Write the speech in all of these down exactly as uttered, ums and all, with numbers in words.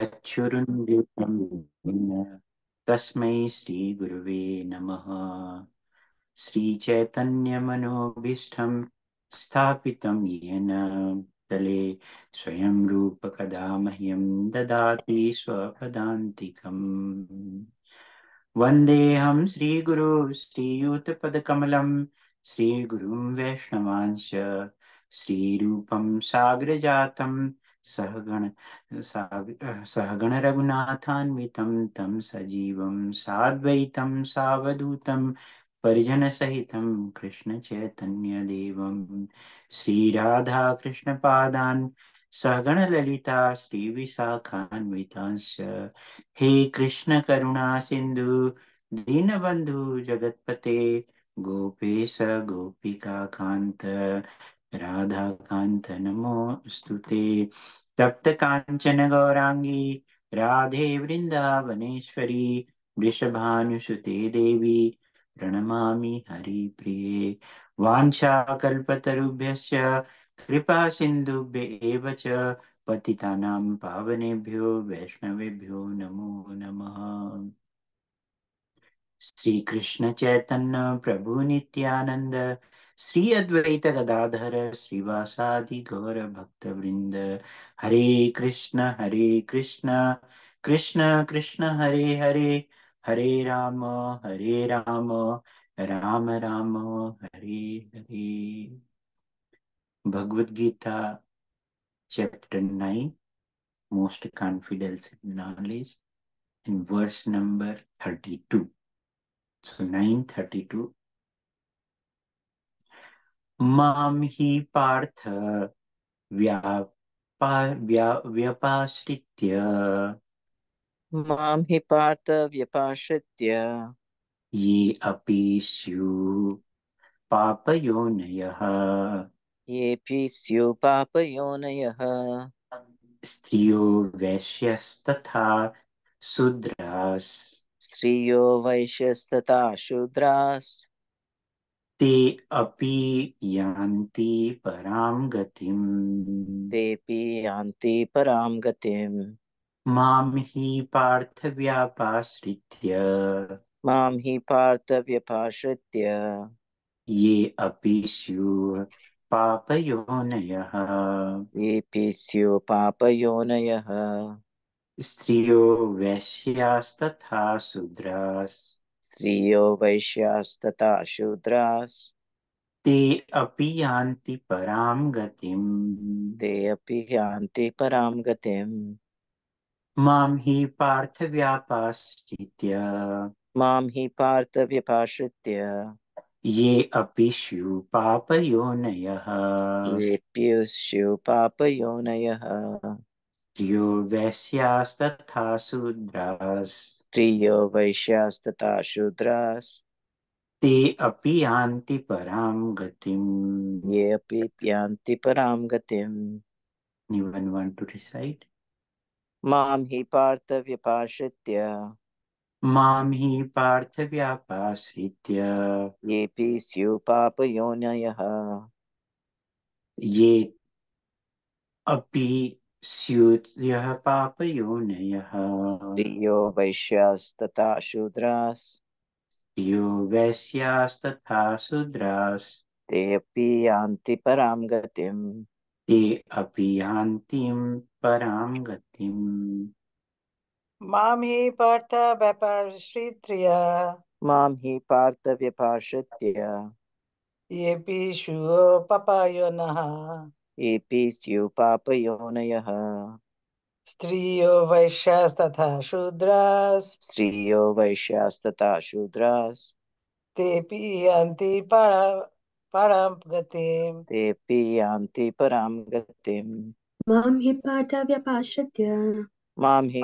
Prachurunyutam Yena, Tasmai Sri Gurave Namaha. Sri Chaitanya Manobhishtham Sthapitam Yena, Tale Swayam Rupa Kadamahyam Dadati Swapadantikam. Vandeham Sri Guru Sri Yutapadakamalam Sri Gurum Vaishnavansha Sri Rupam Sagrajatam Sahagana Sahagana Raghunathan Vitam Tam Sajivam Sadvaitam Savadutam Parijana Sahitam Krishna Chaitanya Devam Sri Radha Krishna Padan Sagana Lalita Sri Visakhan Vitansya. He Krishna Karuna Sindhu Dinabandhu Jagatpate Gopesa Gopika Kanta Radha Kanta Namo Stute. Tapta Kanchana Gaurangi Radhe Vrindavaneshwari Vrishabhanusute Devi Pranamami Hari Priye. Vancha Kalpatarubhyasya Kripa Sindhubhya eva cha patitanam pavanebhyo vaishnavebhyo namo namaha. Sri Krishna Chaitanya Prabhu Nityananda Sri Advaita Gadadhara Srivasadi Gaura Bhakta Vrinda. Hare Krishna Hare Krishna Krishna Krishna Hare Hare Hare Rama Hare Rama Rama Rama Hare Hare. Bhagavad Gita, chapter nine, most confidence and knowledge, in verse number thirty-two. So nine thirty-two. Mam hi partha vyapashritya. Mam hi partha vyapashritya. Ye apisyu papayonayaha. Yepisyu papayonayaha. Striyo vaishyastatha sudras. Striyo vaishyastatha sudras. Te api yanti param gatim. Te api yanti param gatim. Mam hi partha vyapashritya. Mam hi partha vyapashritya. Ye apisyu papayonayaha. Episyo papayonayaha. Striyo vaishyastatha sudras. Striyo vaishyastatha sudras. Te apiyanti param gatim. Te apiyanti param gatim. Mam hi partha vyapashritya. Mam hi partha vyapashritya. Ye apishu papayonayaha. Ye apishu papayonayaha. Striyo vaishyastatha sudras. Striyo vaishyastatha sudras. Te apiyanti param gatim. Ye apiyanti param gatim. Anyone want to recite? Mam hi partha vyapashritya. Mam hi partha vyapashritya. Ye pisyu papayonayaha. Ye api syutyaha papayonayaha. Striyo vaishyastatha sudras. Striyo vaishyastatha sudras. Te api yanti param gatim. Te api yantim param gatim. Mam hi partha vyapashritya. Mam hi partha vyapashritya. Yepishu papayonaha. Yepishu papayonayaha. Striyo vaishyastatha shudras. Striyo vaishyastatha shudras. Tepi anti param gatim. Tepi anti param gatim. Mam hi partha vyapashritya. Mam hi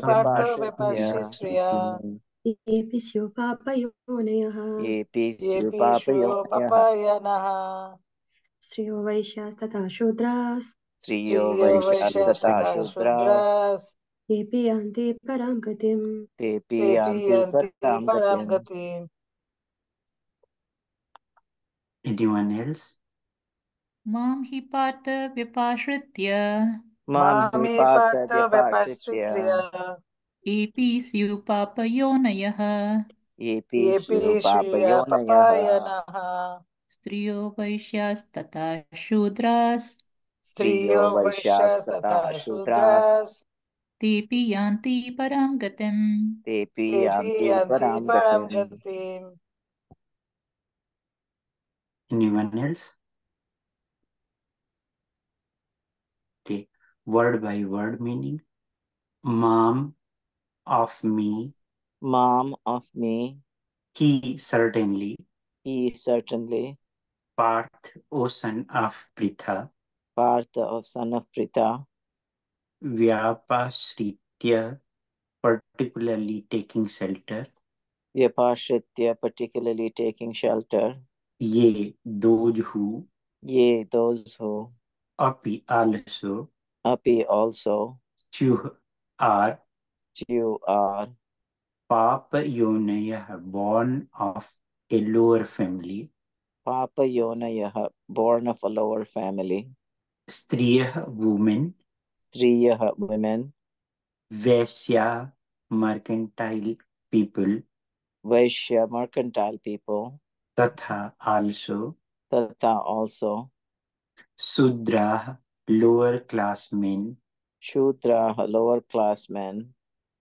partha vyapashritya. Yepisyu papayonayaha. Yepisyu papayonayaha. Striyo vaishyastatha sudras. Striyo vaishyastatha sudras. Tepi yanti param gatim. Tepi yanti param gatim. Anyone else? Mam hi partha vyapashritya. Mami Pata Vapasritriya Epi Siyupapayonaya Epi Siyupapayonaya Striyo Vaishyas Tata Shudras Striyo Vaishyas Tata Shudras Tepi Yanti Param Gatim Tepi Yanti Param Gatim. Anyone else? Okay. Word by word meaning. Mom of me. Mom of me. He certainly. He certainly. Parth, O son of Pritha. Parth, O son of Pritha. Vyapasritya, particularly taking shelter. Vyapasritya, particularly taking shelter. Ye, those who. Ye, those who. Api, also. Api, also. Chu, are. Chu, are. Papa Yonaya, born of a lower family. Papa Yonaya, born of a lower family. Striya, woman. Striya, women. Vaishya, mercantile people. Vaishya, mercantile people. Tatha also. Tatha also. Sudra, lower class men. Shudra, lower class men.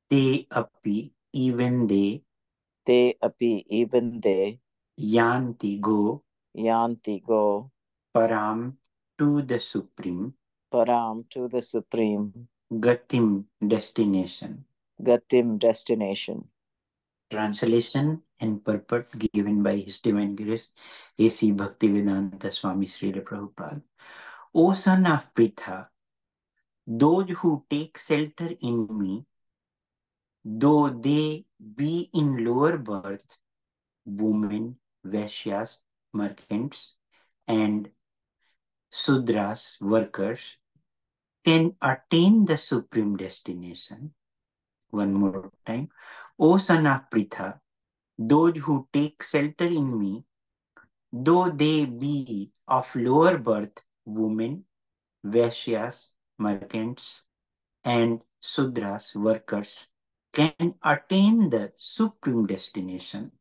Te api, even they. Te api, even they. Yanti go. Yanti go. Param, to the supreme. Param, to the supreme. Gatim, destination. Gatim, destination. Translation and purport given by His Divine Grace, A C Bhaktivedanta Swami Srila Prabhupada. O son of Pritha, those who take shelter in me, though they be in lower birth, women, Vaishyas, merchants, and Sudras, workers, can attain the supreme destination. One more time. O son of Pritha, those who take shelter in me, though they be of lower birth, women, Vaishyas, merchants, and Sudras, workers, can attain the supreme destination.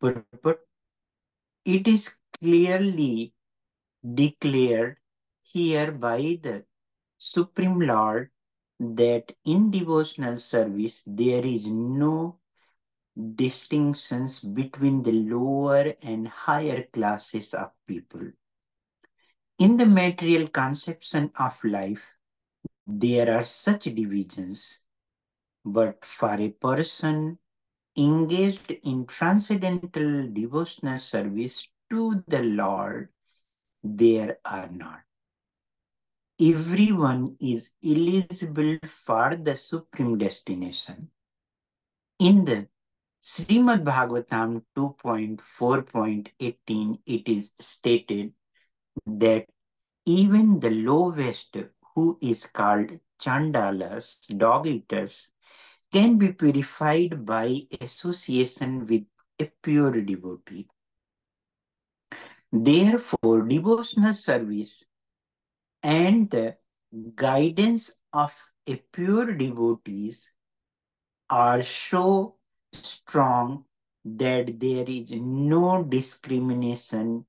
But it is clearly declared here by the Supreme Lord that in devotional service there is no distinctions between the lower and higher classes of people. In the material conception of life, there are such divisions, but for a person engaged in transcendental devotional service to the Lord, there are not. Everyone is eligible for the supreme destination. In the Srimad Bhagavatam two point four point eighteen, it is stated that even the lowest, who is called chandalas, dog eaters, can be purified by association with a pure devotee. Therefore, devotional service and the guidance of a pure devotees are so strong that there is no discrimination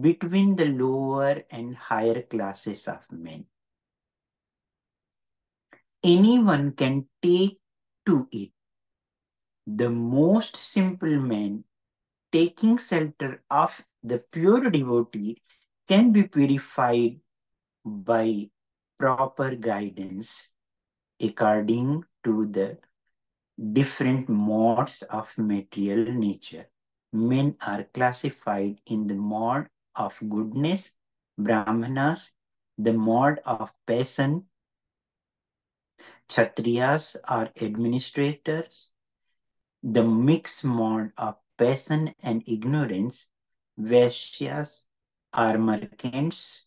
between the lower and higher classes of men. Anyone can take to it. The most simple man, taking shelter of the pure devotee, can be purified by proper guidance according to the different modes of material nature. Men are classified in the mode of goodness, Brahmanas, the mode of passion, Kshatriyas are administrators, the mixed mode of passion and ignorance, Vaishyas are merchants,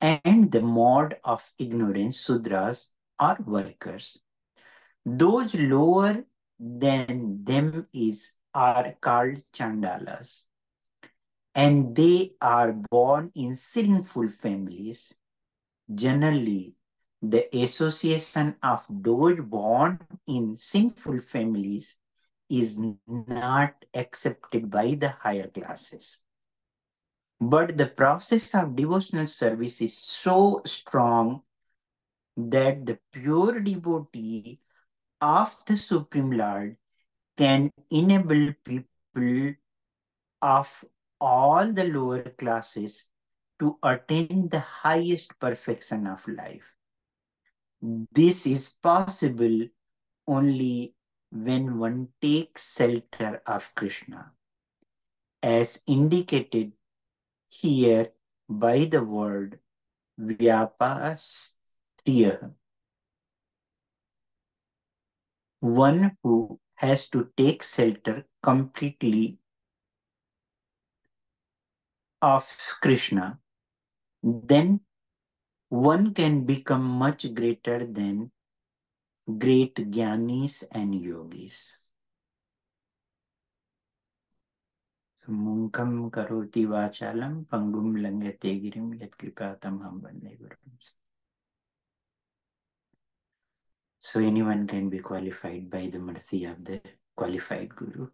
and the mode of ignorance, Sudras, are workers. Those lower than them is are called chandalas, and they are born in sinful families. Generally, the association of those born in sinful families is not accepted by the higher classes. But the process of devotional service is so strong that the pure devotee of the Supreme Lord can enable people of all the lower classes to attain the highest perfection of life. This is possible only when one takes shelter of Krishna, as indicated here by the word Vyapastriya. One who has to take shelter completely of Krishna, then one can become much greater than great jnanis and yogis. So, munkam karoti vachalam pangum langate girim yat kripatam ham vande gurum. So anyone can be qualified by the mercy of the qualified Guru.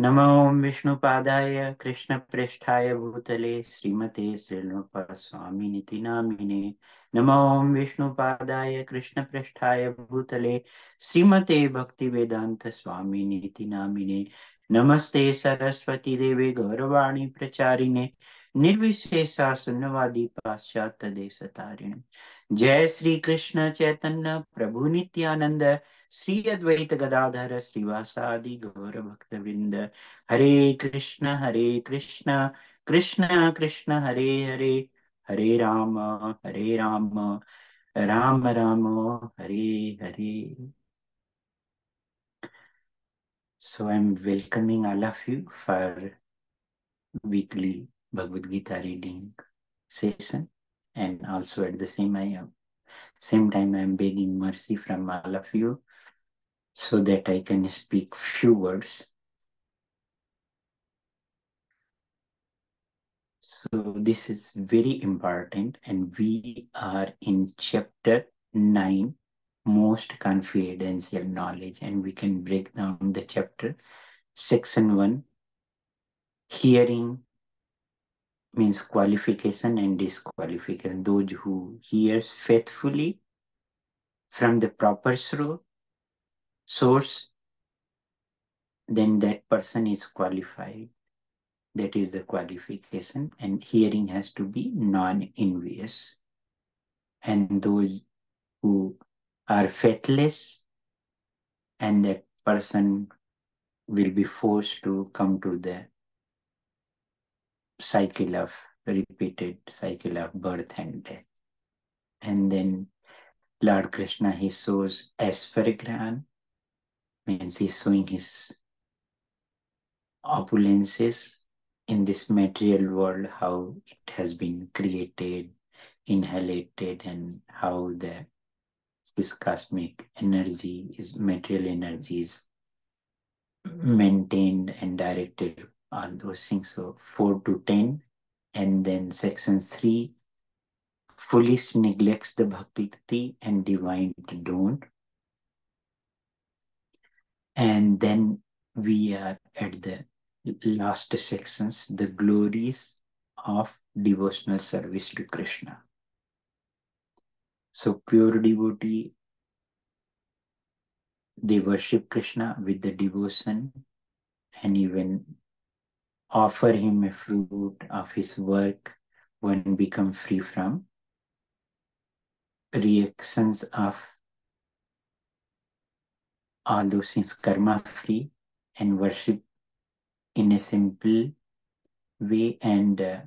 Namo Om Vishnu Padaya Krishna Preshthaya Bhutale Srimate Srila Prabhupada Niti Namine. Namo Om Vishnu Padaya Krishna Preshthaya Bhutale Srimate Bhakti Vedanta Swami Niti Namine. Namaste Saraswati Devi Gauravani Pracharine Nirvishesha Sunnavadi Paschata Desatarine. Jai Sri Krishna Chaitanya Prabhu Nityananda Sri Advaita Gadadhara Sri Vasadi Gaura Bhakta Vrinda. Hare Krishna Hare Krishna Krishna Krishna Hare Hare Hare Rama Hare Rama Rama Rama Hare Hare. So I'm welcoming all of you for weekly Bhagavad Gita reading session, and also at the same I am same time I am begging mercy from all of you so that I can speak few words. So this is very important, and we are in chapter nine, most confidential knowledge, and we can break down the chapter. Section one, hearing means qualification and disqualification. Those who hears faithfully from the proper source, then that person is qualified. That is the qualification, and hearing has to be non-envious. And those who are faithless, and that person will be forced to come to the cycle of repeated cycle of birth and death. And then Lord Krishna, he shows asparagran, means he's showing his opulences in this material world, how it has been created, inhalated, and how the his cosmic energy, his material energy is maintained and directed on those things. So four to ten. And then section three, foolish neglects the bhakti and divine don't. And then we are at the last sections, the glories of devotional service to Krishna. So pure devotee, they worship Krishna with the devotion and even offer him a fruit of his work. One become free from reactions of all those things, karma free, and worship in a simple way, and uh,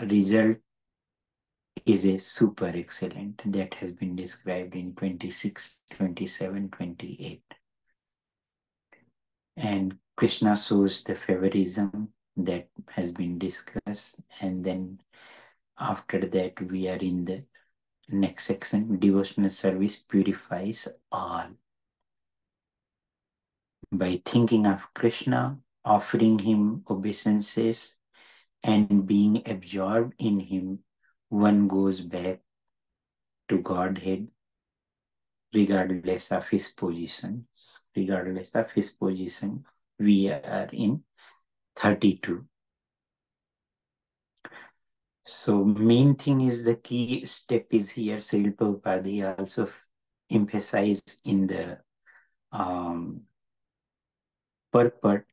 result is a super excellent that has been described in twenty-six, twenty-seven, twenty-eight. And Krishna shows the favorism that has been discussed, and then after that we are in the next section, devotional service purifies all. By thinking of Krishna, offering him obeisances, and being absorbed in him, one goes back to Godhead regardless of his position. Regardless of his position, we are in thirty-two. So main thing is the key step is here. Srila Prabhupada also emphasized in the um, purport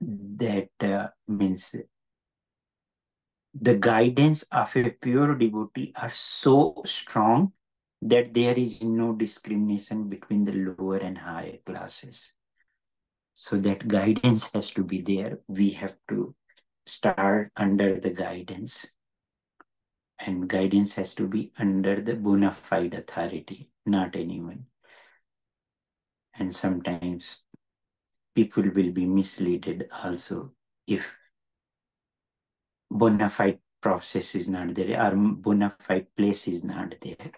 that uh, means the guidance of a pure devotee are so strong that there is no discrimination between the lower and higher classes. So that guidance has to be there. We have to start under the guidance. And guidance has to be under the bona fide authority, not anyone. And sometimes people will be misled also if bona fide process is not there or bona fide place is not there.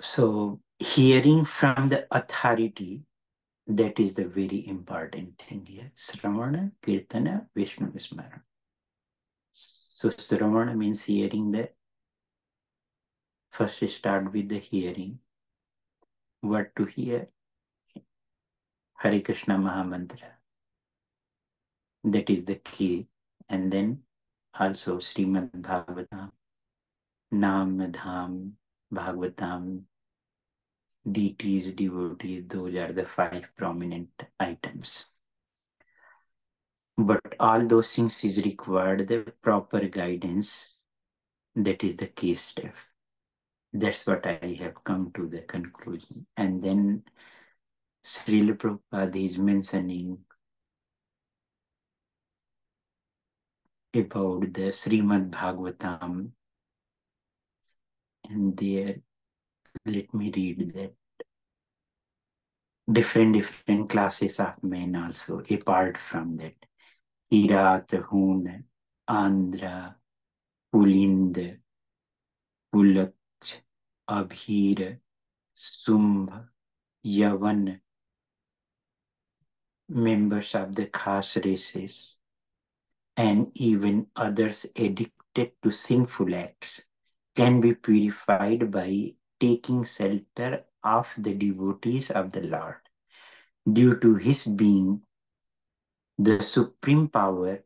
So hearing from the authority, that is the very important thing here. Sravana, Kirtana, Vishnu Vismara. So Sravana means hearing the, first start with the hearing. What to hear? Hare Krishna Mahamantra. That is the key. And then also Srimad Bhagavatam, Nam, Dham, Bhagavatam, deities, devotees, those are the five prominent items. But all those things is required, the proper guidance, that is the key step. That's what I have come to the conclusion. And then Srila Prabhupada is mentioning about the Srimad Bhagavatam. And there, let me read that. Different, different classes of men also, apart from that. Hirat, Hoon, Andhra, Pulind, Pulak, Abhir, Sumbh, Yavan, members of the Khas races, and even others addicted to sinful acts can be purified by taking shelter of the devotees of the Lord. Due to his being the supreme power,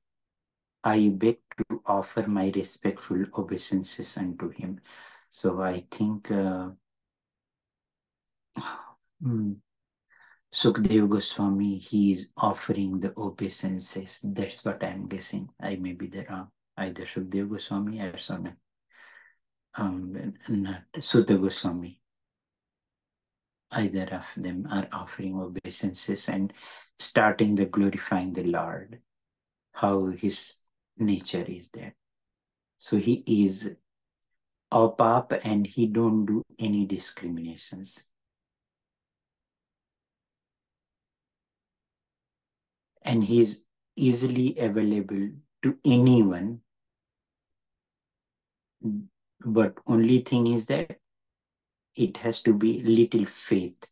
I beg to offer my respectful obeisances unto him. So I think uh, Sukhdeva Goswami, he is offering the obeisances. That's what I'm guessing. I may be the wrong. Either Sukhdeva Goswami or Sona. Um, not Suta Goswami. Either of them are offering obeisances and starting the glorifying the Lord, how his nature is there. So he is up up and he don't do any discriminations. And he is easily available to anyone. But only thing is that it has to be little faith.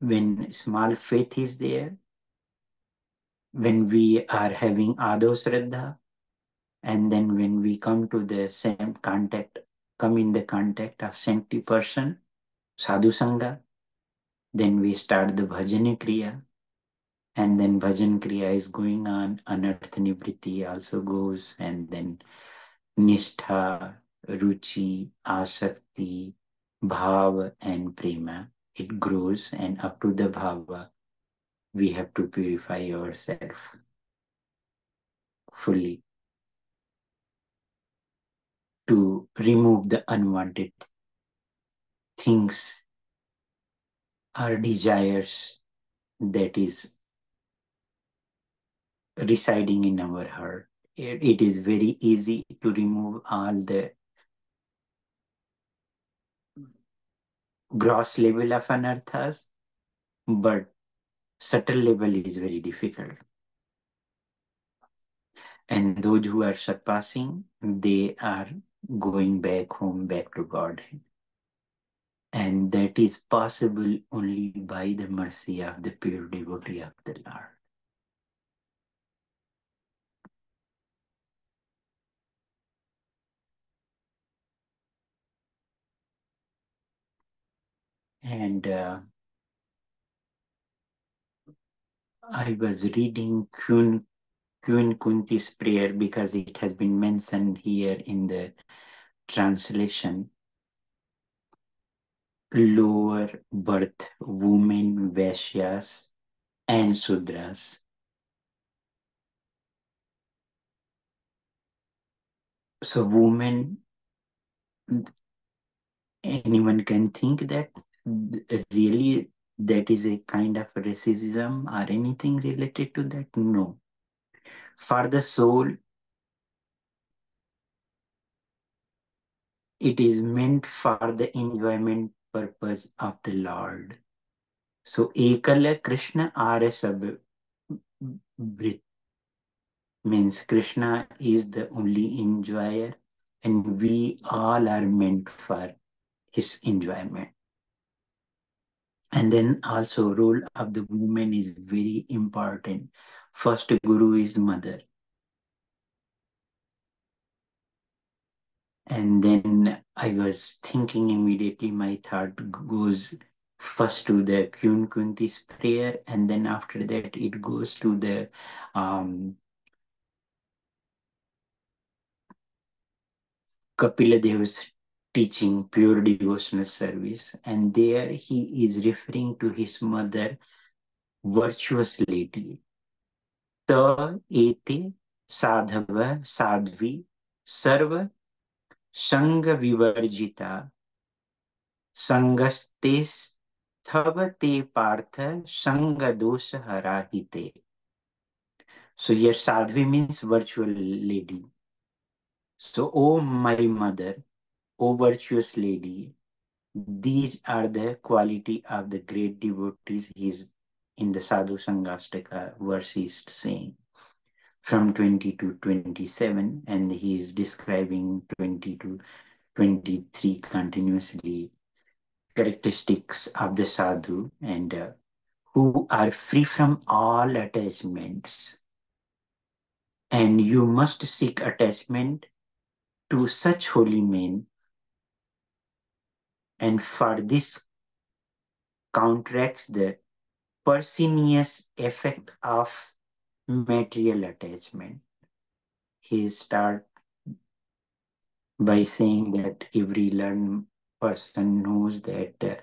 When small faith is there, when we are having Adho Shraddha, and then when we come to the same contact, come in the contact of saintly person, Sadhu Sangha, then we start the Bhajan Kriya, and then Bhajan Kriya is going on, Anartha Nivritti also goes, and then Nishtha, Ruchi, Asakti, Bhava and Prema. It grows and up to the Bhava, we have to purify ourselves fully to remove the unwanted things or desires that is residing in our heart. It, it is very easy to remove all the gross level of anarthas, but subtle level is very difficult. And those who are surpassing, they are going back home, back to God. And that is possible only by the mercy of the pure devotee of the Lord. And uh, I was reading Queen, Queen Kunti's prayer because it has been mentioned here in the translation. Lower birth women, Vaishyas and Sudras. So women, anyone can think that really that is a kind of racism or anything related to that? No. For the soul, it is meant for the enjoyment purpose of the Lord. So, Ekala Krishna Are Sab Vrit means Krishna is the only enjoyer and we all are meant for his enjoyment. And then also role of the woman is very important. First guru is mother. And then I was thinking immediately, my thought goes first to the Queen Kunti's prayer, and then after that it goes to the um, Kapila Dev's teaching, pure devotional service. And there he is referring to his mother, virtuous lady. Ta ete sadhava sadhvi sarva Sanga Vivarjita Sangastes Thavate Partha Sanga Dosha Harahite. So here Sadhvi means virtual lady. So, oh my mother, oh virtuous lady, these are the quality of the great devotees. He is in the Sadhu Sangastaka verse he is saying. From twenty to twenty-seven, and he is describing twenty to twenty-three continuously characteristics of the sadhu and uh, who are free from all attachments. And you must seek attachment to such holy men. And for this counteracts the persinuous effect of material attachment. He starts by saying that every learned person knows that uh,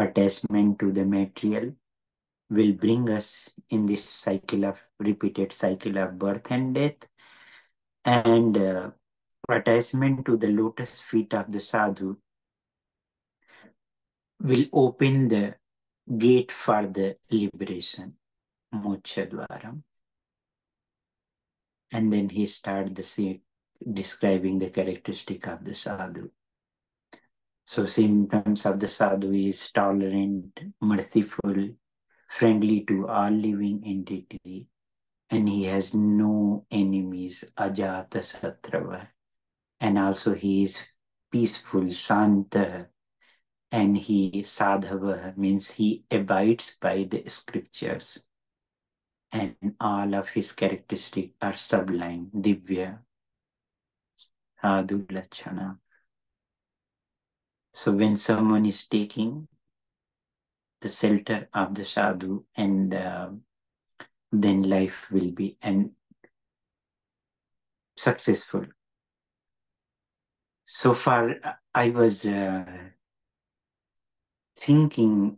attachment to the material will bring us in this cycle of repeated cycle of birth and death. And uh, attachment to the lotus feet of the sadhu will open the gate for the liberation, moksha dwaram. And then he started the, describing the characteristic of the sadhu. So symptoms of the sadhu is tolerant, merciful, friendly to all living entity, and he has no enemies, ajata satrava. And also he is peaceful, shanta, and he sadhava means he abides by the scriptures. And all of his characteristics are sublime, divya, sadhu lachana. So when someone is taking the shelter of the sadhu, and uh, then life will be and successful. So far, I was uh, thinking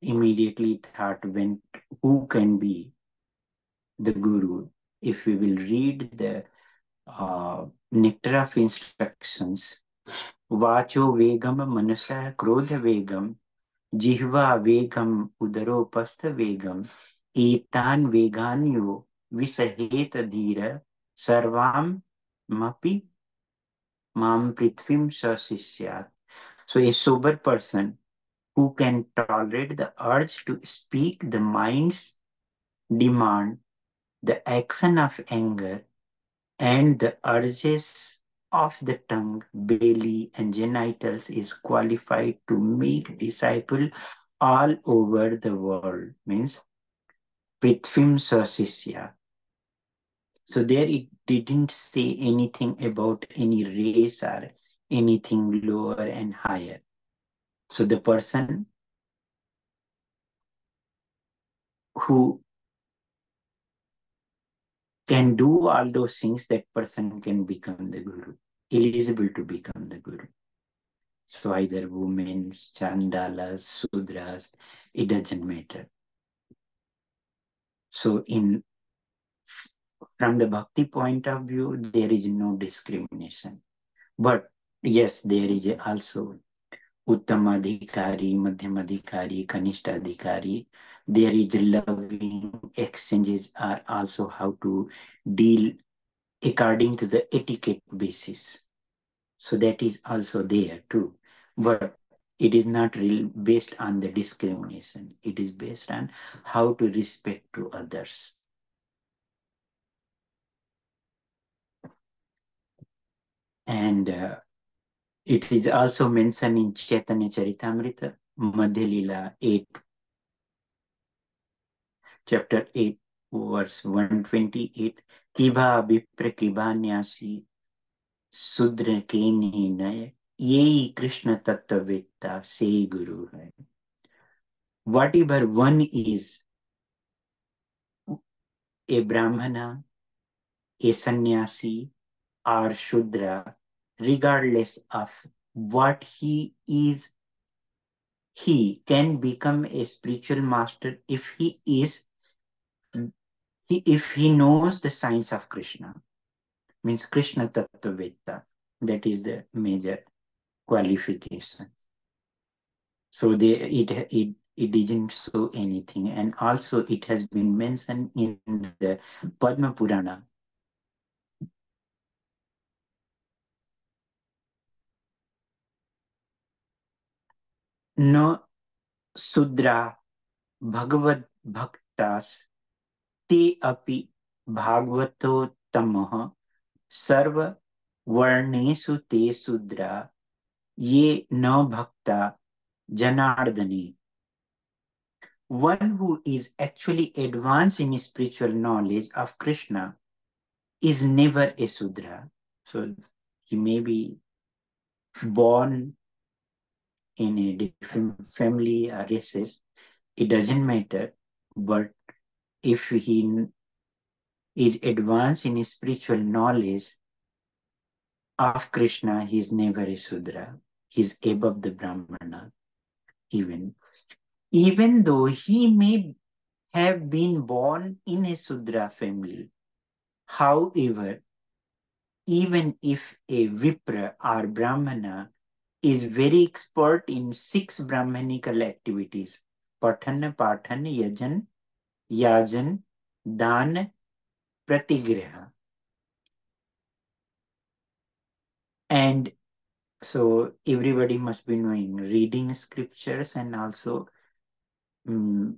immediately. Thought went, who can be the Guru? If we will read the uh, Nectar of Instructions, Vacho Vegam Manasa Krodha Vegam, Jihva Vegam Udaropastha Vegam, Etan Veganyo Visaheta Dhira Sarvam Mapi Mam Prithvim Sasisyat. So a sober person who can tolerate the urge to speak the mind's demand, the action of anger, and the urges of the tongue, belly, and genitals is qualified to make disciples all over the world. Means, Prithvim Sasisya. So there it didn't say anything about any race or anything lower and higher. So the person who can do all those things, that person can become the guru, eligible to become the guru. So either women, chandalas, sudras, it doesn't matter. So in from the bhakti point of view, there is no discrimination. But yes, there is also Uttamadhikari, Madhyamadhikari, Kanishthadhikari. There is loving exchanges are also how to deal according to the etiquette basis. So that is also there too. But it is not real based on the discrimination. It is based on how to respect to others. And uh, it is also mentioned in Chaitanya Charitamrita, Madhya eight, chapter eight, verse one twenty-eight, Kiba Vipra Kibanyasi Sudra Keni Naya Yei Krishna Tattva Vetta Se Guru. Whatever one is, a Brahmana, a Sannyasi, or Shudra, regardless of what he is, he can become a spiritual master if he is, if he knows the science of Krishna. Means Krishna Tattva Vetta. That is the major qualification. So they, it, it, it didn't show anything. And also it has been mentioned in the Padma Purana. No Sudra Bhagavad Bhaktas Te Api Bhagavato Tamaha Sarva Varnesu Te Sudra Ye No Bhakta Janardani. One who is actually advanced in spiritual knowledge of Krishna is never a Sudra. So he may be born in a different family or races, it doesn't matter. But if he is advanced in his spiritual knowledge of Krishna, he is never a Sudra. He is above the Brahmana. Even, even though he may have been born in a Sudra family, however, even if a Vipra or Brahmana is very expert in six Brahmanical activities, Pathan, Pathan, Yajan, Yajan, Dan, Pratigraha. And so everybody must be knowing reading scriptures and also um,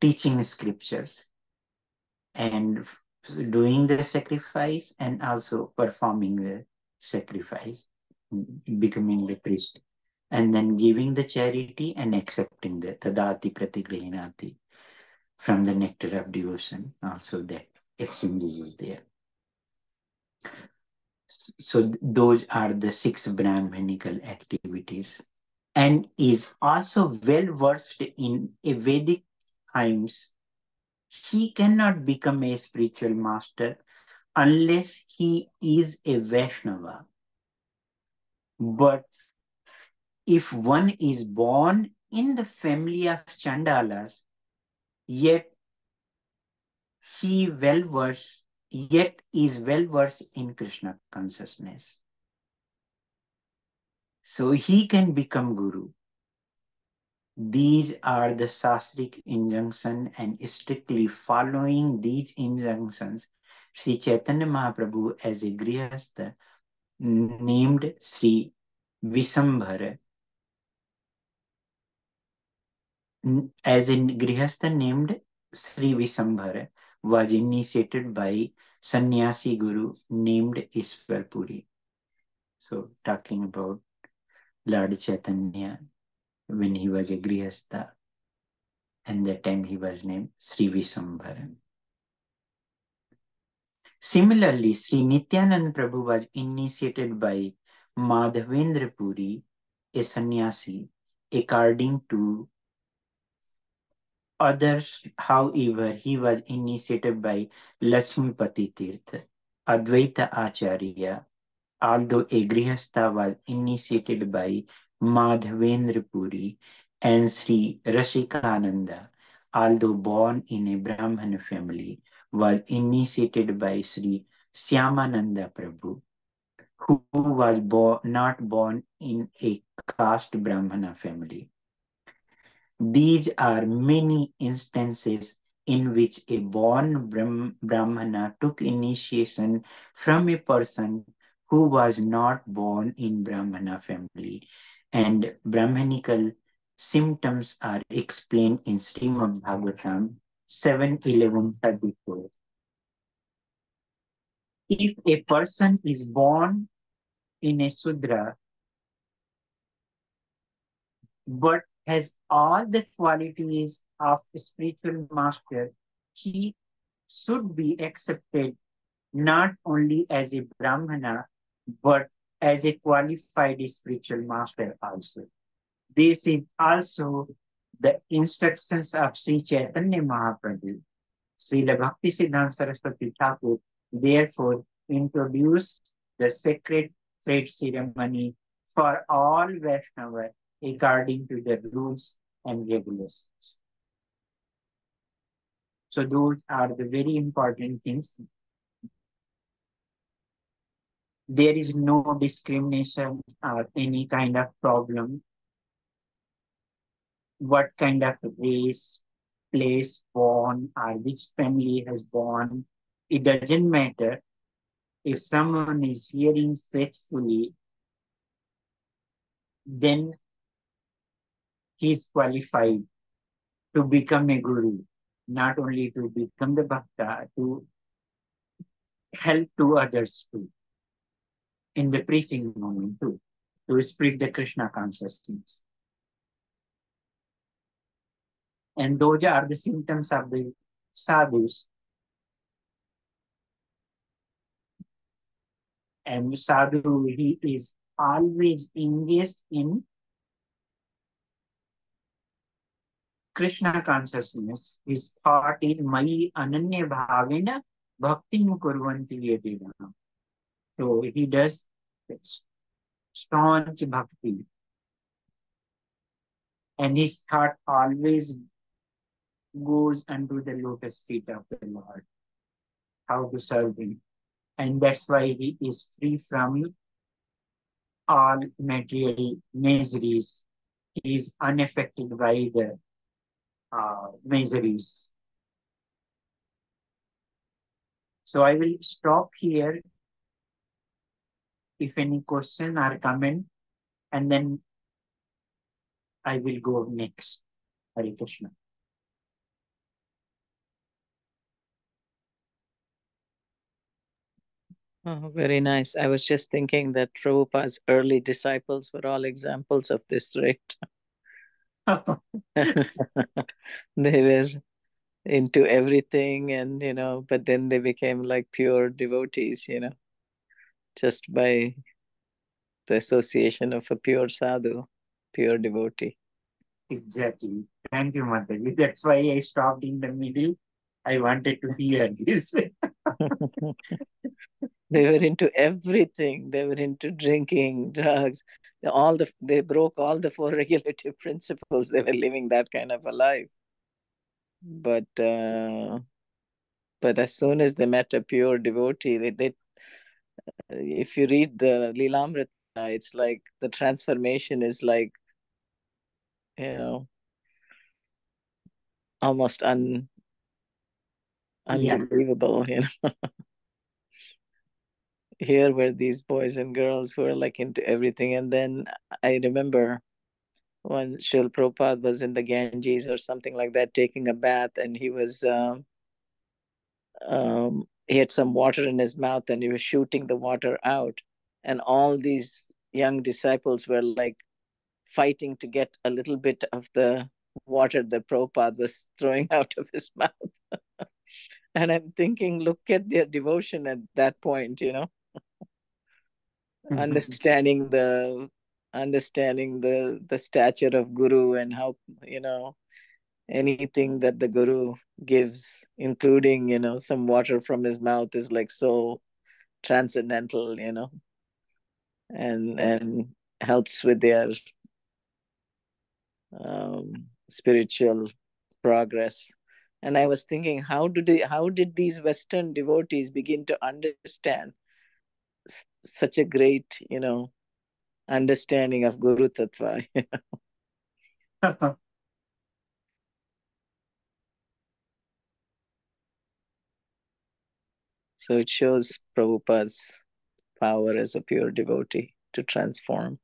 teaching scriptures and doing the sacrifice and also performing the sacrifice, becoming the priest, and then giving the charity and accepting the tadati pratigrihinati from the nectar of devotion. Also that exchanges is there. So those are the six Brahmanical activities, and is also well versed in Vedic times. He cannot become a spiritual master unless he is a Vaishnava. But if one is born in the family of Chandalas, yet he well versed, yet is well versed in Krishna consciousness. So he can become Guru. These are the Sastric injunctions, and strictly following these injunctions, Sri Chaitanya Mahaprabhu as a Grihastha named Sri Vishvambhara. As a Grihastha named Sri Vishvambhara was initiated by Sannyasi Guru named Iswarpuri. So talking about Lord Chaitanya when he was a Grihastha, and that time he was named Sri Vishvambhara. Similarly, Sri Nityananda Prabhu was initiated by Madhavendra Puri, a sannyasi, according to Others, however, he was initiated by Lashmupati Tirtha, Advaita Acharya, although a Grihastha was initiated by Madhavendra Puri, and Sri Rasikananda, although born in a Brahman family, was initiated by Sri Syamananda Prabhu, who was bo not born in a caste Brahmana family. These are many instances in which a born Brahm Brahmana took initiation from a person who was not born in Brahmana family, and Brahmanical symptoms are explained in Srimad Bhagavatam seven eleven thirty-four. If a person is born in a Sudra but has all the qualities of a spiritual master, he should be accepted not only as a Brahmana, but as a qualified spiritual master also. This is also the instructions of Sri Chaitanya Mahaprabhu. Srila Bhakti Siddhanta Saraswati Thakur therefore introduced the sacred thread ceremony for all Vaishnavas according to the rules and regulations. So those are the very important things. There is no discrimination or any kind of problem. What kind of race, place born, or which family has born, it doesn't matter. If someone is hearing faithfully, then he is qualified to become a guru, not only to become the bhakta, to help to others too, in the preaching moment too, to spread the Krishna consciousness. And those are the symptoms of the sadhus. And sadhu, he is always engaged in Krishna consciousness. His thought is, Mayi ananya bhavena bhaktim kurvanti yedena. So he does staunch bhakti. And his thought always goes unto the lotus feet of the Lord, how to serve him. And that's why he is free from all material miseries. He is unaffected by the uh, miseries. So I will stop here. If any question or comment, and then I will go next. Hare Krishna. Oh, very nice. I was just thinking that Prabhupada's early disciples were all examples of this, right? They were into everything and, you know, but then they became like pure devotees, you know, just by the association of a pure sadhu, pure devotee. Exactly. Thank you, Mataji. That's why I stopped in the middle. I wanted to hear this. They were into everything. They were into drinking, drugs. All the they broke all the four regulative principles. They were living that kind of a life. But uh, but as soon as they met a pure devotee, they, they if you read the Lilamrita, it's like the transformation is like, you know, almost un unbelievable. Yeah. You know. Here were these boys and girls who were like into everything. And then I remember when Srila Prabhupada was in the Ganges or something like that, taking a bath, and he was, um, um, he had some water in his mouth and he was shooting the water out. And all these young disciples were like fighting to get a little bit of the water that Prabhupada was throwing out of his mouth. And I'm thinking, look at their devotion at that point, you know. Understanding the understanding the the stature of Guru and how, you know, anything that the Guru gives, including, you know, some water from his mouth, is like so transcendental, you know, and and helps with their um, spiritual progress. And I was thinking, how do they, how did these Western devotees begin to understand such a great, you know, understanding of Guru Tattva? You know? So it shows Prabhupada's power as a pure devotee to transform.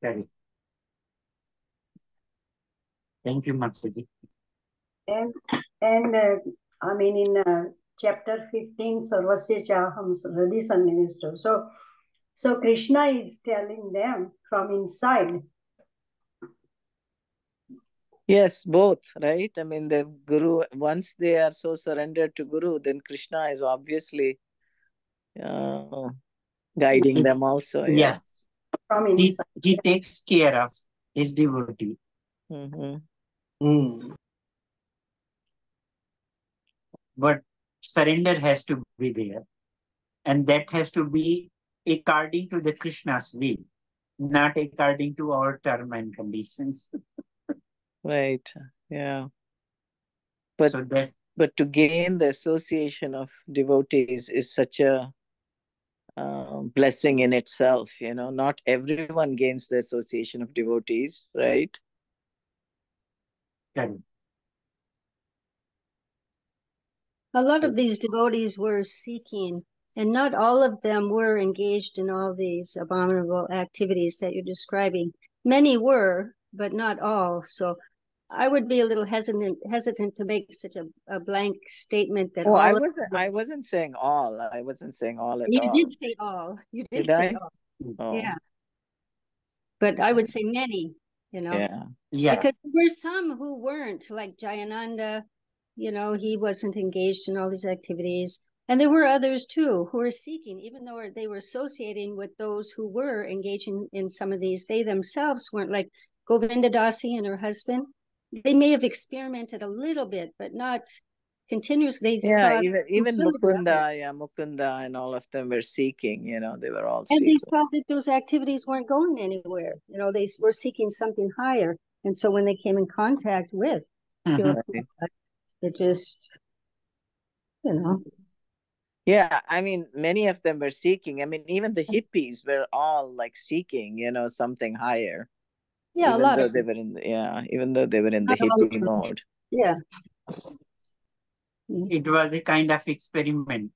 Thank you, Mataji. And, and uh, I mean, in uh, chapter fifteen, Sarvasya Chaham Radhi Sannivesto. So, so Krishna is telling them from inside. Yes, both, right? I mean, the Guru, once they are so surrendered to Guru, then Krishna is obviously uh, guiding them also. Yeah. Yes. From inside. He, he takes care of his devotee. Mm-hmm. Mm. But surrender has to be there. And that has to be according to the Krishna's will, not according to our term and conditions. Right, yeah. But, so that, but to gain the association of devotees is such a uh, blessing in itself, you know. Not everyone gains the association of devotees, right? Yeah. A lot of these devotees were seeking, and not all of them were engaged in all these abominable activities that you're describing. Many were, but not all. So I would be a little hesitant hesitant to make such a, a blank statement that. Oh, all I wasn't. I wasn't saying all. I wasn't saying all at you all. You did say all. You did, did say I? all. Oh. Yeah. But I would say many. You know. Yeah. Yeah. Because there were some who weren't, like Jayananda. You know, he wasn't engaged in all these activities, and there were others too who were seeking, even though they were associating with those who were engaging in some of these. They themselves weren't, like Govinda Dasi and her husband. They may have experimented a little bit, but not continuously. They yeah, saw even, even Mukunda, yeah, Mukunda and all of them were seeking, you know, they were all seeking. And they saw that those activities weren't going anywhere. You know, they were seeking something higher. And so when they came in contact with, mm-hmm. you know, it just, you know. Yeah, I mean, many of them were seeking. I mean, even the hippies were all like seeking, you know, something higher. Yeah, even a lot of they were in the, yeah, even though they were in the hippie mode. Yeah. It was a kind of experiment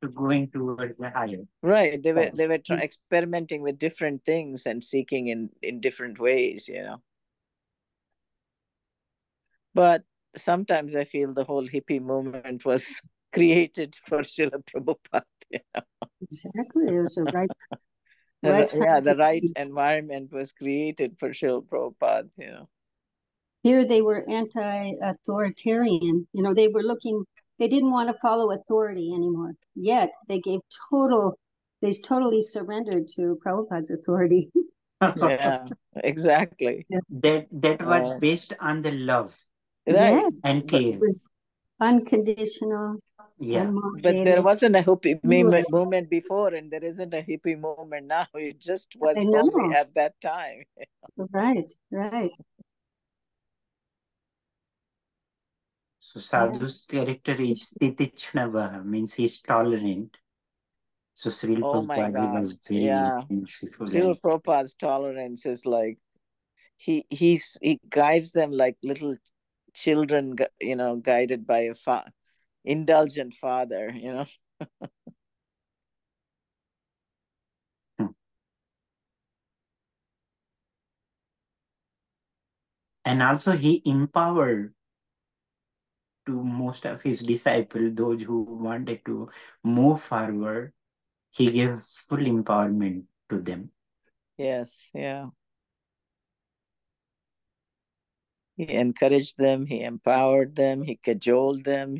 to going towards the higher. Right. They were they were try, experimenting with different things and seeking in, in different ways, you know. But sometimes I feel the whole hippie movement was created for Srila Prabhupada, you know? Exactly. It was a right. The, right. Yeah, the right environment was created for Srila Prabhupada, you know. Here they were anti-authoritarian. You know, they were looking, they didn't want to follow authority anymore. Yet, they gave total, they totally surrendered to Prabhupada's authority. Yeah, exactly. Yeah. That, that was uh, based on the love. Right. Yes. And care. Unconditional. Yeah, but there wasn't a hippie movement before, and there isn't a hippie movement now. It just was only at that time. Right, right. So Sadhu's yeah. character is Titichnava, means he's tolerant. So Srila oh Prabhupada was very yeah. Srila Prabhupada's tolerance is like, he, he's, he guides them like little children, you know, guided by a father. Indulgent father, you know. hmm. And also he empowered to most of his disciples, those who wanted to move forward, he gave full empowerment to them. Yes, yeah. He encouraged them, he empowered them, he cajoled them.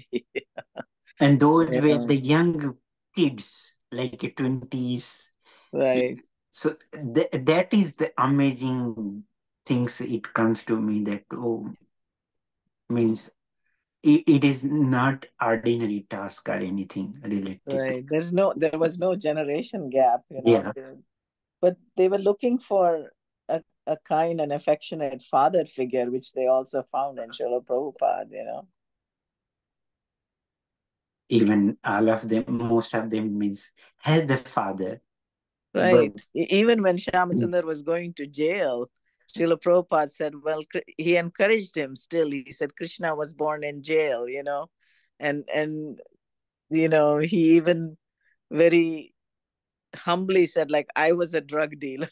And those yeah. were the young kids, like twenties. Right. So th that is the amazing things it comes to me that, oh, means it, it is not ordinary task or anything related. Right. There's no, there was no generation gap. You know? Yeah. But they were looking for a, a kind and affectionate father figure, which they also found in Srila Prabhupada, you know. Even all of them, most of them means, has the father. Right. But even when Shamsundar was going to jail, Srila Prabhupada said, well, he encouraged him still. He said, Krishna was born in jail, you know, and, and, you know, he even very humbly said, like, I was a drug dealer,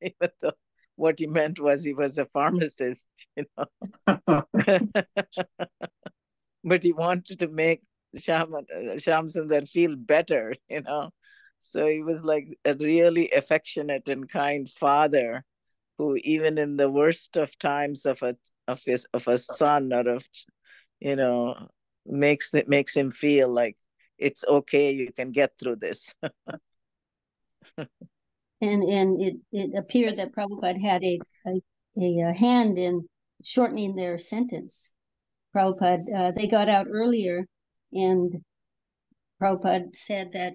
even though what he meant was he was a pharmacist, you know, but he wanted to make Shaman, Shamsundar feel better, you know. So he was like a really affectionate and kind father who even in the worst of times of a of his of a son or of, you know, makes it makes him feel like it's okay, you can get through this. and and it, it appeared that Prabhupada had a, a, a hand in shortening their sentence. Prabhupada, uh, they got out earlier. And Prabhupada said that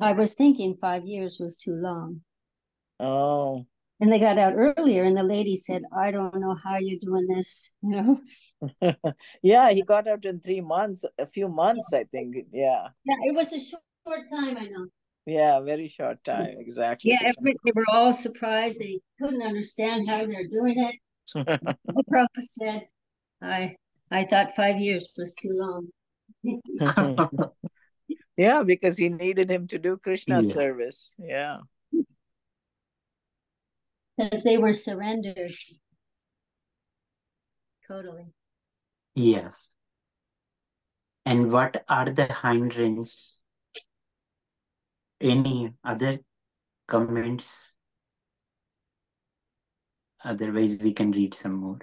I was thinking five years was too long. Oh. And they got out earlier and the lady said, I don't know how you're doing this, you know. Yeah, he got out in three months, a few months, yeah. I think. Yeah. Yeah, it was a short, short time, I know. Yeah, very short time, exactly. Yeah, they were all surprised. They couldn't understand how they're doing it. Prabhupada said, I I thought five years was too long. Yeah, because he needed him to do Krishna yeah. service. Yeah. Because they were surrendered. Totally. Yeah. And what are the hindrances? Any other comments? Otherwise, we can read some more.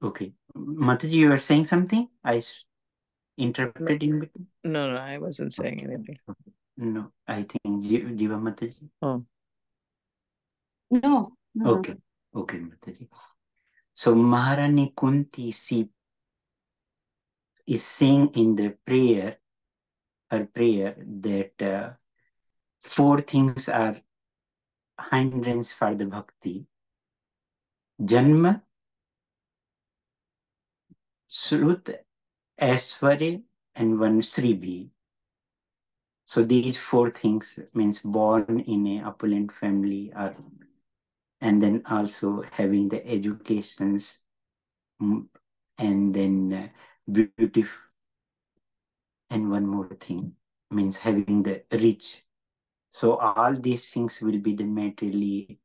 Okay. Mataji, you were saying something? I interrupted in between? No, no, I wasn't saying anything. No, I think Jiva Mataji. Oh. No, no. Okay. Okay, Mataji. So Maharani Kunti see, is saying in the prayer, her prayer, that uh, four things are hindrance for the bhakti. Janma, Srut, Aishwarya, and one Sribhi. So these four things means born in an opulent family, or, and then also having the educations, and then beautiful, and one more thing means having the rich. So all these things will be the materially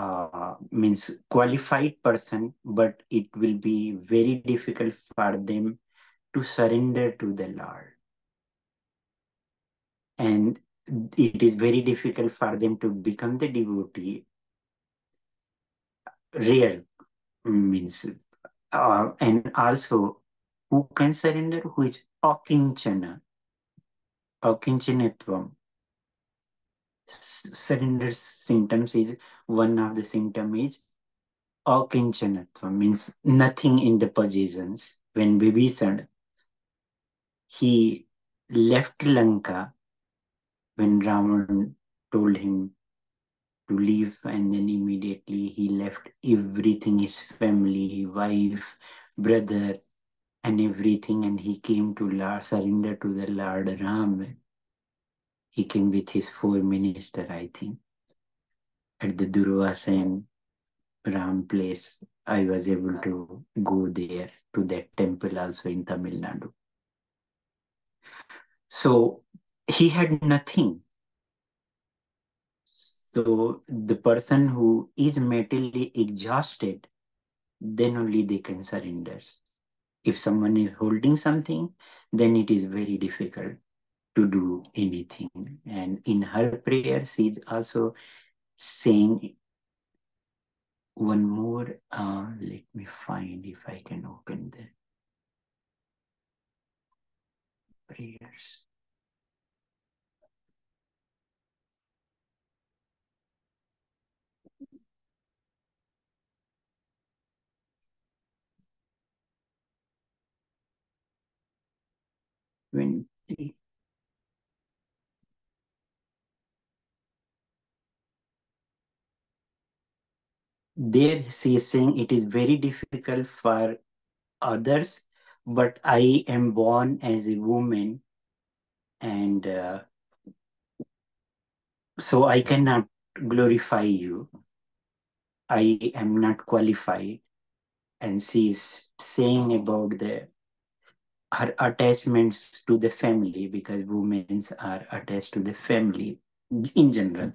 Uh, means qualified person, but it will be very difficult for them to surrender to the Lord. And it is very difficult for them to become the devotee. Rare means, uh, and also who can surrender, who is akinchana, akinchanatvam. Surrender symptoms is one of the symptom is akinchanatva, means nothing in the possessions. When Vibhishan, he left Lanka when Ravan told him to leave, and then immediately he left everything, his family, wife, brother, and everything, and he came to Lord, surrender to the Lord Ram. He came with his four ministers, I think, at the Durvasen Ram place. I was able to go there to that temple also in Tamil Nadu. So he had nothing. So the person who is mentally exhausted, then only they can surrender. If someone is holding something, then it is very difficult to do anything. And in her prayer, she's also saying one more. Uh, let me find if I can open the prayers. when you there she is saying it is very difficult for others, but I am born as a woman, and uh, so I cannot glorify you. I am not qualified. And she is saying about the her attachments to the family, because women are attached to the family in general.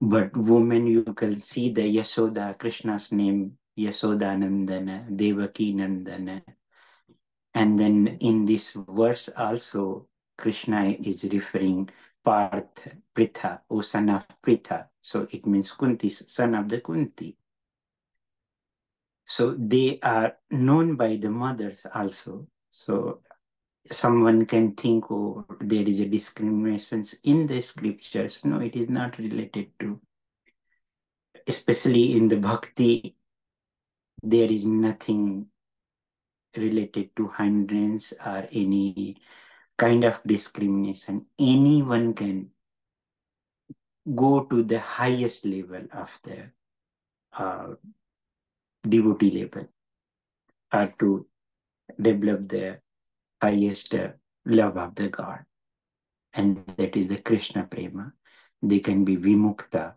But women, you can see the Yasoda, Krishna's name, Yasoda Nandana, Devaki Nandana. And then in this verse also, Krishna is referring Parth, Pritha, O son of Pritha. So it means Kunti, son of the Kunti. So they are known by the mothers also. So someone can think, oh, there is a discrimination in the scriptures. No, it is not related to. Especially in the bhakti, there is nothing related to hindrance or any kind of discrimination. Anyone can go to the highest level of the uh, devotee level or to develop the highest uh, love of the God, and that is the Krishna Prema. They can be Vimukta.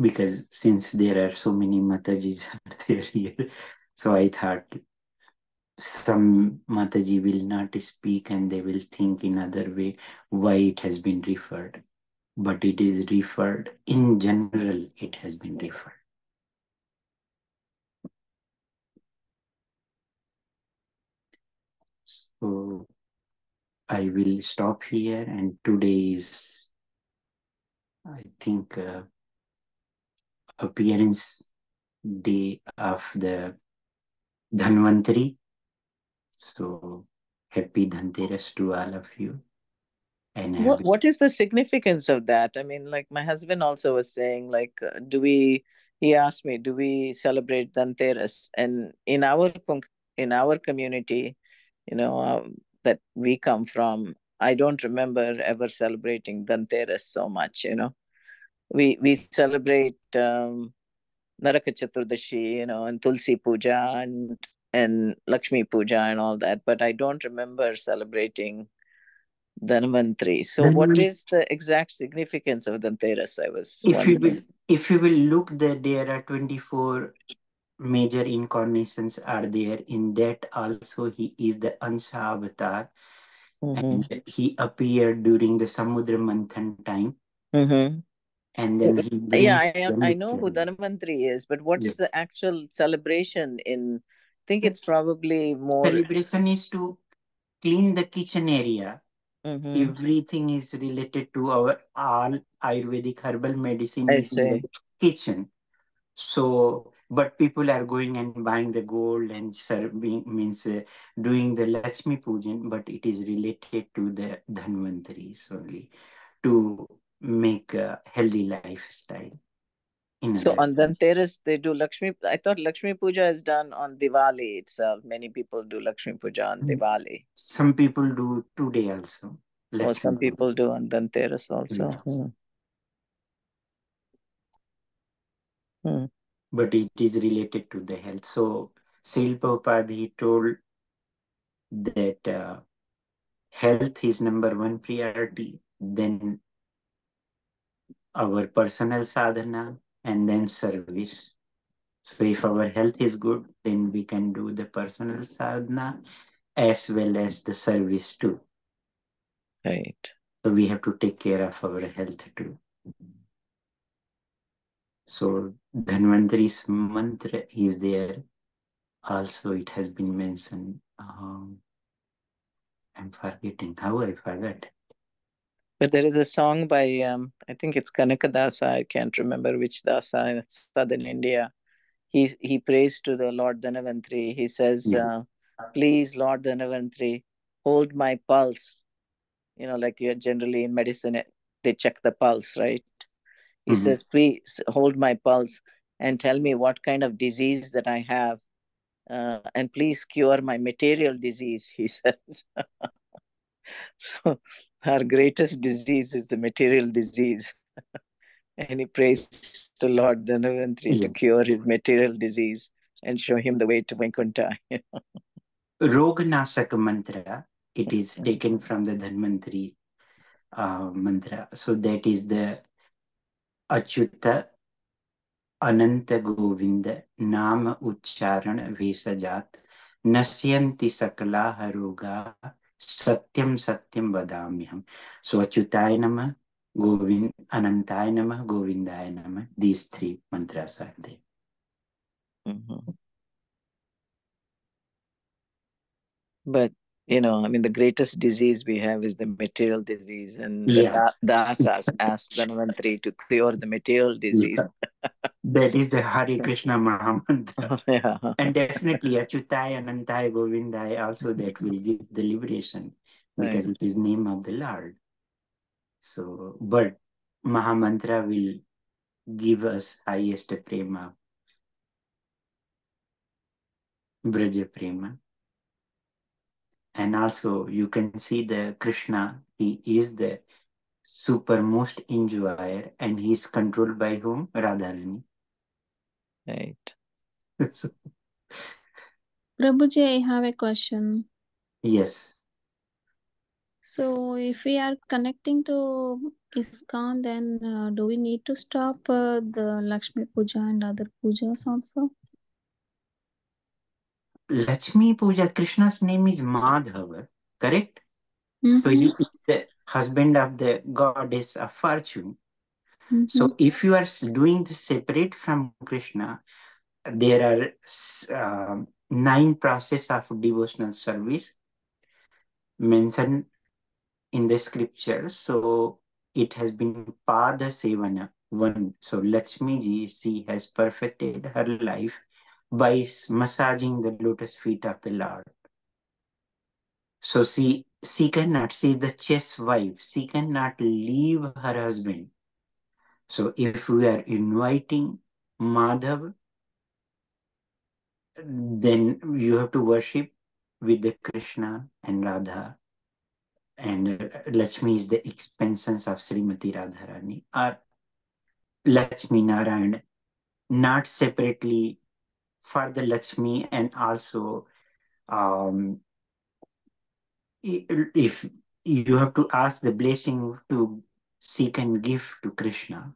Because since there are so many Matajis are there here, so I thought some Mataji will not speak and they will think in other way why it has been referred. But it is referred, in general, it has been referred. So I will stop here, and today is, I think, uh, appearance day of the Dhanvantari. So happy Dhanteras to all of you. And what, what is the significance of that? I mean, like my husband also was saying, like, uh, do we, he asked me, do we celebrate Dhanteras? And in our, in our community, you know, uh, that we come from, I don't remember ever celebrating Dhanteras so much, you know. We, we celebrate um, Naraka Chaturdashi, you know, and Tulsi Puja and, and Lakshmi Puja and all that. But I don't remember celebrating Dhanvantari. So Dhanvantari. What is the exact significance of Dhanteras? I was if you, will, if you will look, that there are twenty-four major incarnations are there. In that also he is the Ansha avatar. Mm-hmm. And he appeared during the Samudra Manthan time. Mm-hmm. And then he yeah, I, I know who Dhanvantari is, but what yeah. is the actual celebration in, I think it's probably more... Celebration is to clean the kitchen area. Mm-hmm. Everything is related to our all Ayurvedic herbal medicine is in the kitchen. So, but people are going and buying the gold and serving, means uh, doing the Lakshmi Pujan, but it is related to the Dhanvantari only to make a healthy lifestyle. So on Dhanteras, they do Lakshmi. I thought Lakshmi Puja is done on Diwali itself. Many people do Lakshmi Puja on Diwali. Some people do today also. Or oh, some people do on Dhanteras also. Yeah. Hmm. Hmm. But it is related to the health. So Srila Prabhupada, he told that uh, health is number one priority. Then our personal sadhana. And then service. So if our health is good, then we can do the personal sadhana as well as the service too. Right. So we have to take care of our health too. So Dhanvantari's mantra is there. Also it has been mentioned. Um, I'm forgetting how I forgot. But there is a song by, um, I think it's Kanakadasa, I can't remember which Dasa, in southern India. He, he prays to the Lord Dhanvantari. He says, yeah. uh, please, Lord Dhanvantari, hold my pulse. You know, like you're generally in medicine, they check the pulse, right? He mm-hmm. says, please hold my pulse and tell me what kind of disease that I have. Uh, and please cure my material disease, he says. So our greatest disease is the material disease. And he prays to Lord Dhanvantari yeah. to cure his material disease and show him the way to Vaikuntha. Roganasaka mantra, it is taken from the Dhanvantari uh, mantra. So that is the Achyuta Ananta Govinda Nama Uchcharan Vesajat Nasyanti Sakala Haroga Satyam Satyam Vadamyam. So Achyutaya Namah, Govind, Anantaya Namah, Govindaya Namah. These three mantras are there. Mm-hmm. But, you know, I mean, the greatest disease we have is the material disease. And yeah. the Dasas asked Dhanvantari to cure the material disease. Yeah. That is the Hare Krishna Mahamantra. Yeah. And definitely, Achyutaya, Anantaya, Govindaya, also that will give the liberation. Because right. it is name of the Lord. So, but Mahamantra will give us highest prema, Braja prema. And also, you can see the Krishna, he is the supermost enjoyer, and he is controlled by whom? Radharani. Right. So, Prabhuji, I have a question. Yes. So, if we are connecting to ISKCON, then uh, do we need to stop uh, the Lakshmi Puja and other pujas also? Lakshmi Puja, Krishna's name is Madhava, correct? Mm-hmm. So he is the husband of the goddess of fortune. Mm-hmm. So if you are doing this separate from Krishna, there are uh, nine processes of devotional service mentioned in the scriptures. So it has been Pada Sevana, one. So Lakshmi ji, she has perfected her life by massaging the lotus feet of the Lord. So she, she cannot, she is the chaste wife, she cannot leave her husband. So if we are inviting Madhav, then you have to worship with the Krishna and Radha. And Lakshmi is the expansions of Srimati Radharani or Lakshmi Narayan, not separately for the Lakshmi, and also um, if you have to ask the blessing to seek and give to Krishna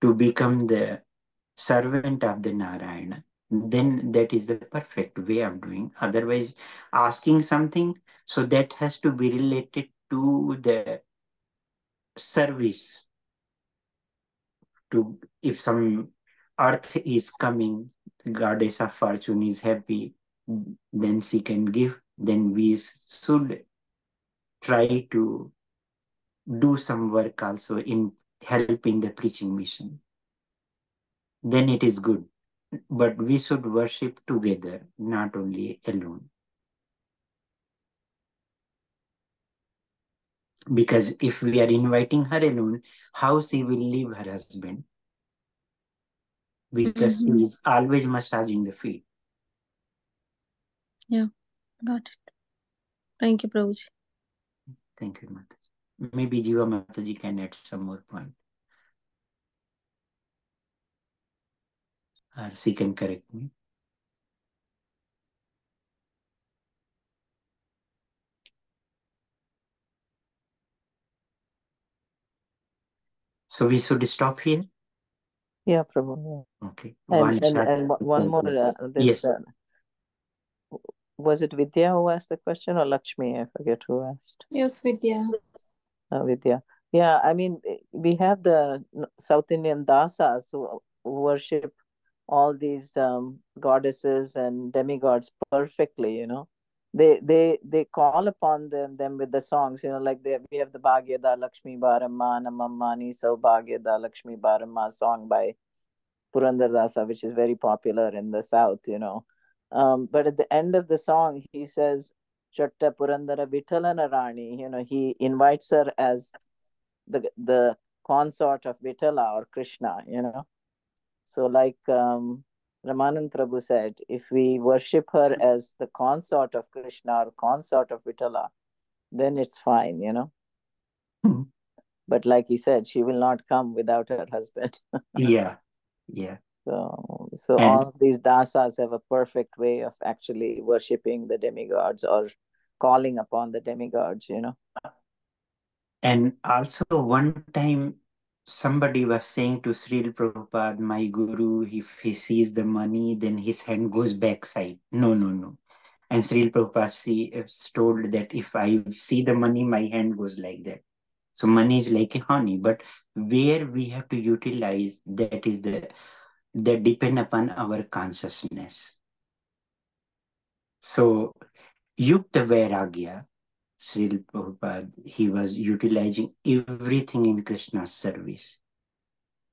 to become the servant of the Narayana, then that is the perfect way of doing. Otherwise, asking something, so that has to be related to the service. To if some earth is coming, goddess of fortune is happy, then she can give, then we should try to do some work also in helping the preaching mission. Then it is good. But we should worship together, not only alone. Because if we are inviting her alone, how she will leave her husband? Because mm-hmm. she is always massaging the feet. Yeah, got it. Thank you, Prabhuji. Thank you, Mataji. Maybe Jiva Mataji can add some more point. Or she can correct me. So we should stop here? Yeah, Prabhu. Yeah. Okay. And one, and, and one more. Uh, this, yes. Uh, was it Vidya who asked the question or Lakshmi? I forget who asked. Yes, Vidya. Uh, Vidya. Yeah, I mean, we have the South Indian Dasas who worship all these um, goddesses and demigods perfectly, you know. They they they call upon them them with the songs, you know, like they, we have the Bhagyada Lakshmi Bharamma Namamani So Bhagyada Lakshmi Bharamma song by Purandar Dasa, which is very popular in the South, you know. Um, but at the end of the song, he says, Chatta Purandara Vithalanarani, you know, he invites her as the the consort of Vitala or Krishna, you know. So like um, Ramanand Prabhu said, if we worship her as the consort of Krishna or consort of Vitala, then it's fine, you know. Hmm. But like he said, she will not come without her husband. Yeah, yeah. So, so and all these dasas have a perfect way of actually worshipping the demigods or calling upon the demigods, you know. And also one time somebody was saying to Srila Prabhupada, my guru, if he sees the money, then his hand goes backside. No, no, no. And Srila Prabhupada see, is told that if I see the money, my hand goes like that. So money is like a honey, but where we have to utilize, that is the, that depend upon our consciousness. So Yukta Vairagya, Srila Prabhupada, he was utilizing everything in Krishna's service.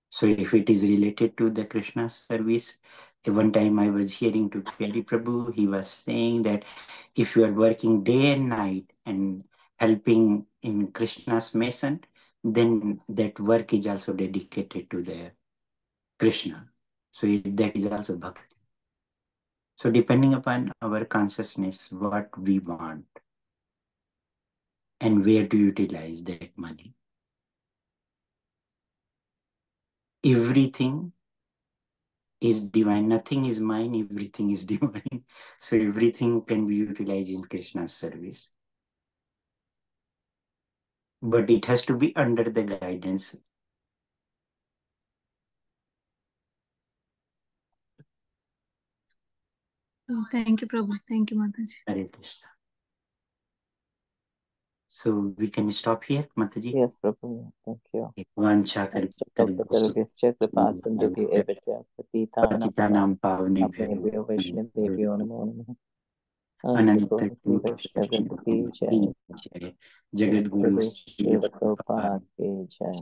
So if it is related to the Krishna service, one time I was hearing to Kali Prabhu, he was saying that if you are working day and night and helping in Krishna's mission, then that work is also dedicated to the Krishna. So that is also bhakti. So depending upon our consciousness, what we want and where to utilize that money. Everything is divine. Nothing is mine. Everything is divine. So everything can be utilized in Krishna's service. But it has to be under the guidance. Oh, thank you, Prabhu. Thank you, Mataji. Hare Krishna. So we can stop here, Mataji? Yes, Prabhu. Thank you. Anantaguru Sri Prabhupada Ki Jai.